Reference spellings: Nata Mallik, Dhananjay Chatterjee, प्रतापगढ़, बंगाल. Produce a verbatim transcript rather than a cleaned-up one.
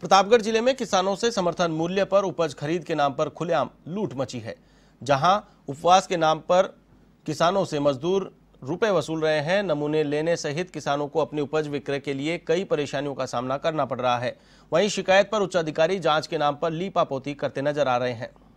प्रतापगढ़ जिले में किसानों से समर्थन मूल्य पर उपज खरीद के नाम पर खुलेआम लूट मची है। जहां उपवास के नाम पर किसानों से मजदूर रुपए वसूल रहे हैं। नमूने लेने सहित किसानों को अपनी उपज विक्रय के लिए कई परेशानियों का सामना करना पड़ रहा है। वहीं शिकायत पर उच्चाधिकारी जांच के नाम पर लीपापोती करते नजर आ रहे हैं।